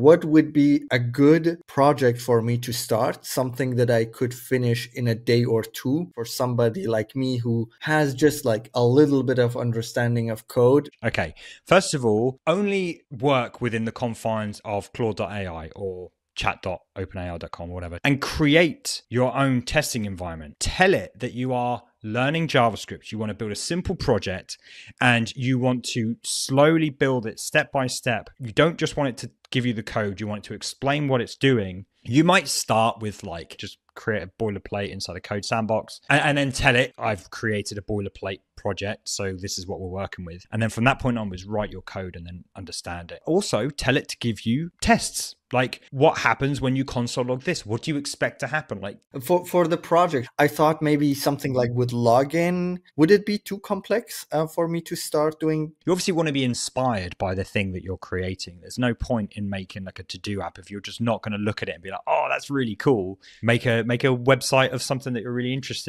what would be a good project for me to start, something that I could finish in a day or two for somebody like me who has just like a little bit of understanding of code? Okay, first of all, only work within the confines of Claude.ai or chat.openai.com or whatever, and create your own testing environment. Tell it that you are learning JavaScript, you want to build a simple project, and you want to slowly build it step by step. You don't just want it to give you the code, you want it to explain what it's doing. You might start with like just create a boilerplate inside a code sandbox and then tell it, I've created a boilerplate project, so this is what we're working with. And then from that point onwards, write your code and then understand it. Also, tell it to give you tests. Like, what happens when you console log this? What do you expect to happen? Like for the project, I thought maybe something like with login. Would it be too complex for me to start doing? You obviously want to be inspired by the thing that you're creating. There's no point in making like a to-do app if you're just not going to look at it and be like, oh, that's really cool. Make a website of something that you're really interested in.